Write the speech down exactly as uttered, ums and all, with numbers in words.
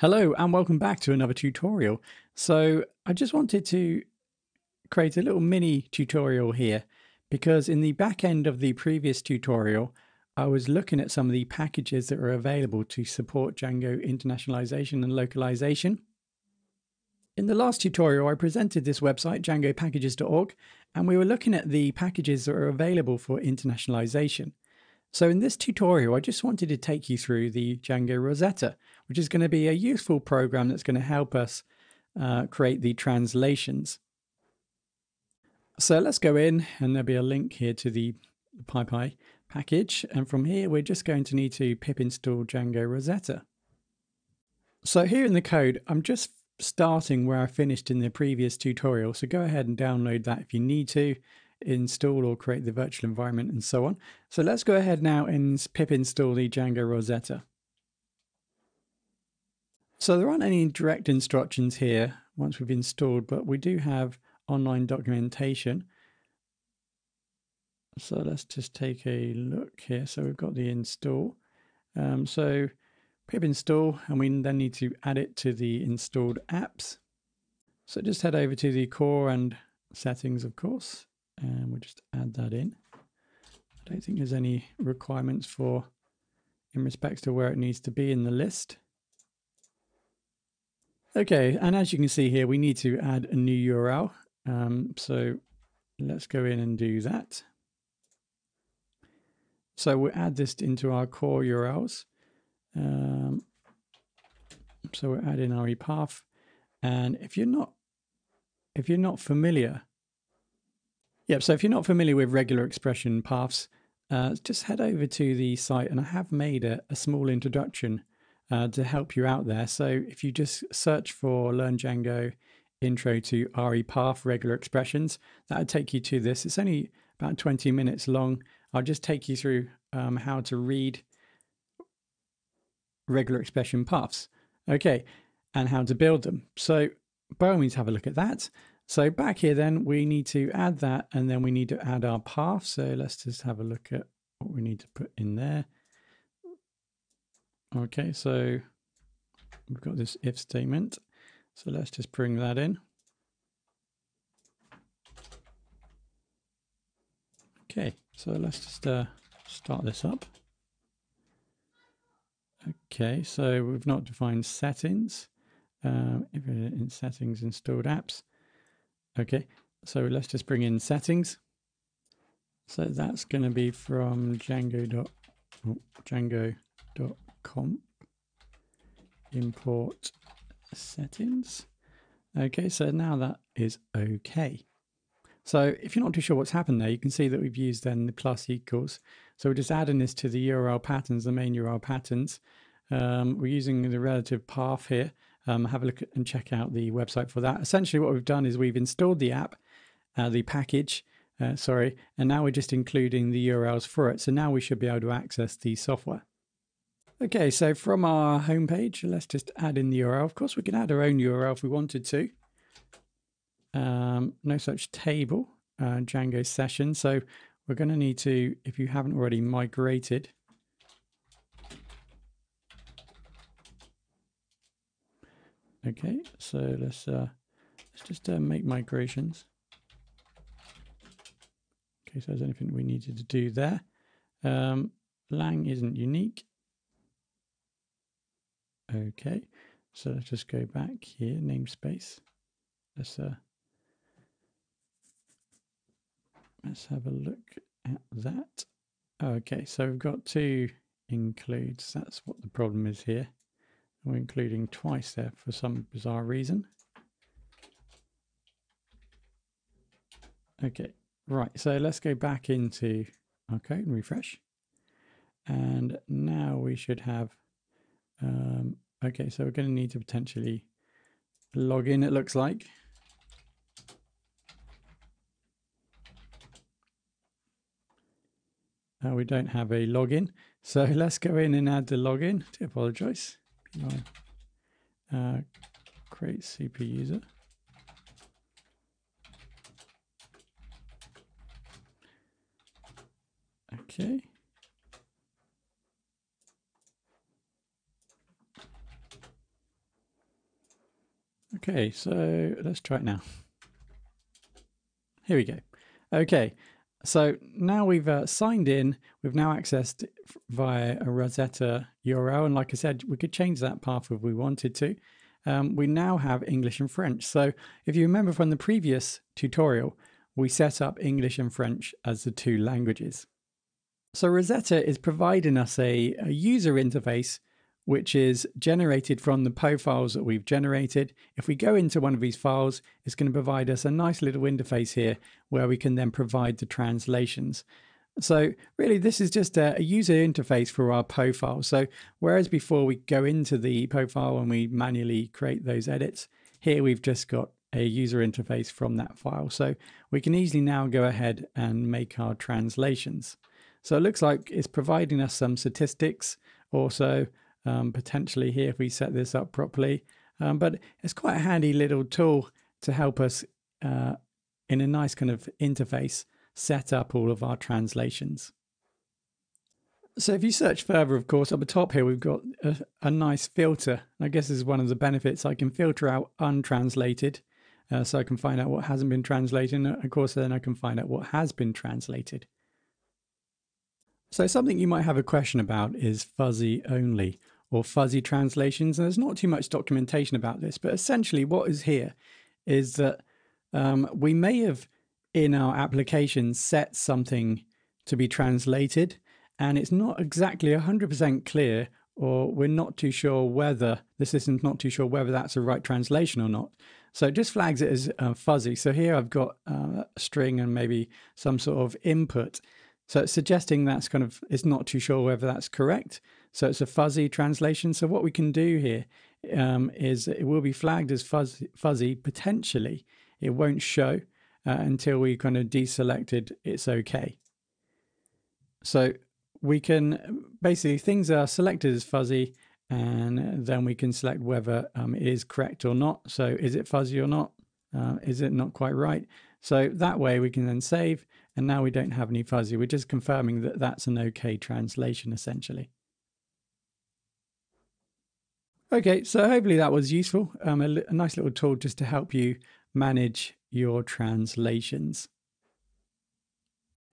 Hello and welcome back to another tutorial. So I just wanted to create a little mini tutorial here because in the back end of the previous tutorial I was looking at some of the packages that are available to support Django internationalization and localization. In the last tutorial I presented this website django packages dot org and we were looking at the packages that are available for internationalization. So in this tutorial, I just wanted to take you through the Django Rosetta, which is going to be a useful program that's going to help us uh, create the translations. So let's go in, and there'll be a link here to the PyPy package. And from here, we're just going to need to pip install Django Rosetta. So here in the code, I'm just starting where I finished in the previous tutorial. So go ahead and download that if you need to. Install or create the virtual environment and so on. So let's go ahead now and pip install the Django Rosetta. So there aren't any direct instructions here once we've installed, but we do have online documentation. So let's just take a look here. So we've got the install. Um, so pip install, and we then need to add it to the installed apps. So just head over to the core and settings, of course. And we'll just add that in. I don't think there's any requirements for in respect to where it needs to be in the list. Okay, and as you can see here, we need to add a new U R L. Um, so let's go in and do that. So we'll add this into our core U R Ls. Um, so we'll add in our re_path. And if you're not, if you're not familiar, Yep, so if you're not familiar with regular expression paths, uh, just head over to the site, and I have made a, a small introduction uh, to help you out there. So if you just search for Learn Django Intro to re_path Regular Expressions, that'll take you to this. It's only about twenty minutes long. I'll just take you through um, how to read regular expression paths, okay, and how to build them. So by all means, have a look at that. So back here then, we need to add that, and then we need to add our path. So let's just have a look at what we need to put in there. Okay, so we've got this if statement. So let's just bring that in. Okay, so let's just uh, start this up. Okay, so we've not defined settings. Um, if we're in settings, installed apps. Okay, so let's just bring in settings. So that's going to be from django dot conf import settings. Okay, so now that is okay. So if you're not too sure what's happened there, you can see that we've used then the plus equals. So we're just adding this to the U R L patterns, the main U R L patterns. Um, we're using the relative path here. Um, have a look at and check out the website for that. Essentially what we've done is we've installed the app, uh, the package, uh, sorry, and now we're just including the U R Ls for it. So now we should be able to access the software. Okay, so from our homepage, let's just add in the U R L. Of course, we can add our own U R L if we wanted to. Um, no such table, uh, Django session. So we're going to need to, if you haven't already migrated, okay, so let's uh, let's just uh, make migrations. Okay, so there's anything we needed to do there. Um, lang isn't unique. Okay, so let's just go back here, namespace. Let's uh, let's have a look at that. Okay, so we've got two includes. That's what the problem is here. We're including twice there for some bizarre reason. Okay, right, so let's go back into our code and refresh. And now we should have, um, okay, so we're going to need to potentially log in, it looks like. Uh, we don't have a login, so let's go in and add the login. I do apologize. Uh, create super user. Okay. Okay, so let's try it now. Here we go. Okay, so now we've uh, signed in, we've now accessed via a Rosetta U R L, and like I said, we could change that path if we wanted to. Um, we now have English and French. So if you remember from the previous tutorial, we set up English and French as the two languages. So Rosetta is providing us a, a user interface which is generated from the P O files that we've generated. If we go into one of these files, it's going to provide us a nice little interface here where we can then provide the translations. So really this is just a user interface for our P O file. So whereas before we go into the P O file and we manually create those edits, here we've just got a user interface from that file. So we can easily now go ahead and make our translations. So it looks like it's providing us some statistics also, Um, potentially here if we set this up properly, um, but it's quite a handy little tool to help us uh, in a nice kind of interface set up all of our translations. So if you search further, of course, up the top here we've got a, a nice filter. I guess this is one of the benefits. I can filter out untranslated, uh, so I can find out what hasn't been translated, and of course then I can find out what has been translated. So something you might have a question about is fuzzy only or fuzzy translations. And there's not too much documentation about this, but essentially what is here is that um, we may have in our application set something to be translated and it's not exactly one hundred percent clear, or we're not too sure whether, the system's not too sure whether that's the right translation or not. So it just flags it as uh, fuzzy. So here I've got uh, a string and maybe some sort of input. So it's suggesting that's kind of, it's not too sure whether that's correct. So it's a fuzzy translation. So what we can do here um, is it will be flagged as fuzzy, fuzzy potentially. It won't show uh, until we kind of deselected it's okay. So we can, basically things are selected as fuzzy and then we can select whether um, it is correct or not. So is it fuzzy or not? Uh, is it not quite right? So that way we can then save. And now we don't have any fuzzy. We're just confirming that that's an okay translation essentially. Okay, so hopefully that was useful. Um, a, a nice little tool just to help you manage your translations.